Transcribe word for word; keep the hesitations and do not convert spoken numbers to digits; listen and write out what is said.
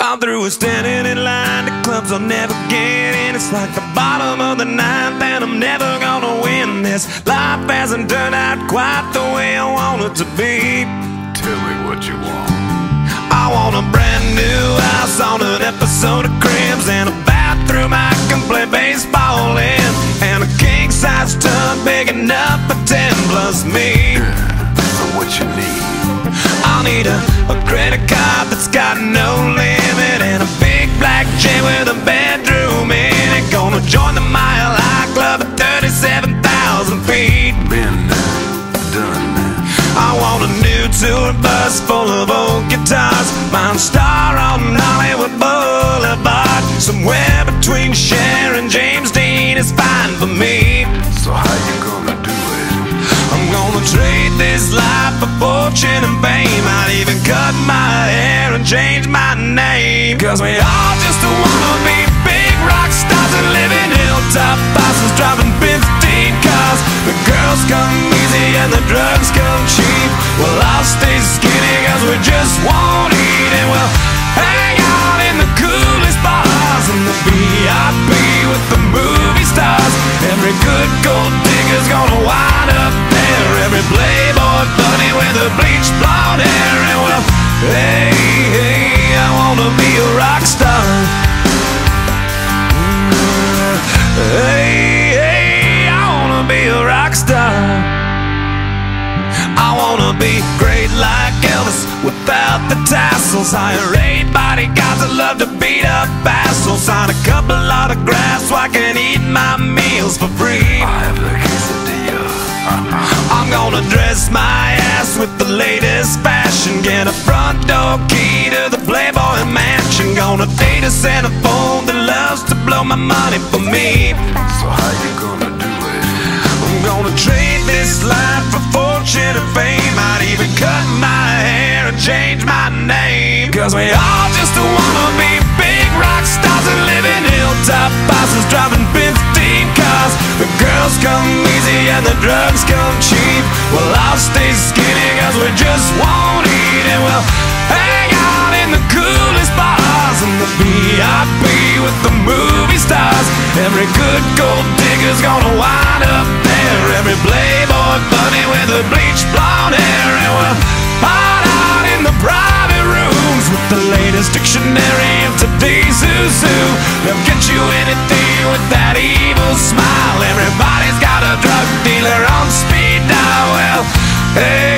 I'm through with standing in line to clubs I'll never get in. It's like the bottom of the ninth and I'm never gonna win this. Life hasn't turned out quite the way I want it to be. Tell me what you want. I want a brand new house on an episode of Cribs, and a bathroom I can play baseball in, and a king-size tub big enough for ten plus me. For what you need, I'll need a, a credit card that's got no limit, and a big black jet with a bedroom in it. Gonna join the Mile High Club at thirty-seven thousand feet. Been done. I want a new tour bus full of old guitars, mine star on Hollywood Boulevard. Somewhere between Cher and James Dean is fine for me. So how you gonna do it? I'm gonna trade this life for fortune and fame. I'd even cut my hair and change my name. Cause we all just wanna be big rock stars and live in hilltop houses driving fifteen cars. The girls come easy and the drugs come cheap. Well, I'll stay skinny cause we just won't eat. And we'll hang out in the coolest bars in the V I P with the movie stars. Every good gold digger's gonna wind up there. Every playboy bunny with a bleached blonde hair. And well, hey, hey, I wanna be a rock star. Mm, hey, hey, I wanna be a rock star. I wanna be great like Elvis without the tassels. Hire eight bodyguards that love to beat up assholes. Sign a couple autographs so I can eat my meals for free. I have the quesadilla. I'm gonna dress my ass with the latest fashion. Get a front door key to the Playboy Mansion. Gonna date a Santa phone that loves to blow my money for me. So how you gonna do it? I'm gonna trade this life for fortune and fame. I'd even cut my hair and change my name. Cause we all just wanna be big rock stars and live in hilltop houses driving fifteen cars. The girls come easy and the drugs come cheap. Well, I'll stay skinny cause we just won't eat. And we'll hang out in the coolest bars and the V I P with the movie stars. Every good gold digger's gonna wind up there. Every playboy bunny with a bleached blonde hair. And we'll hide out in the private rooms with the latest dictionary of today's who's who. They'll get you anything with that evil smile. Everybody's got a drug dealer on speed dial. Well, hey,